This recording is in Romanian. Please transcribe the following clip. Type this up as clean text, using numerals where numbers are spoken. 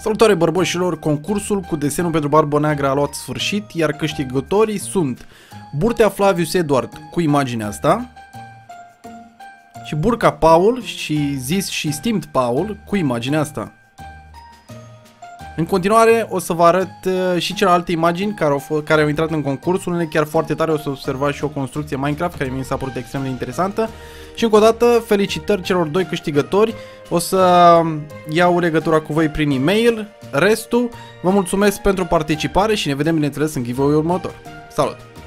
Salutare bărboșilor, concursul cu desenul pentru barbă neagră a luat sfârșit, iar câștigătorii sunt Burtea Flavius Edward cu imaginea asta și Burca Paul, și zis și stimt Paul, cu imaginea asta. În continuare o să vă arăt și celelalte imagini care au intrat în concurs, unele chiar foarte tare, o să observați și o construcție Minecraft care mi s-a părut extrem de interesantă. Și încă o dată, felicitări celor doi câștigători, o să iau legătura cu voi prin e-mail, restul. Vă mulțumesc pentru participare și ne vedem bineînțeles în giveaway-ul următor. Salut!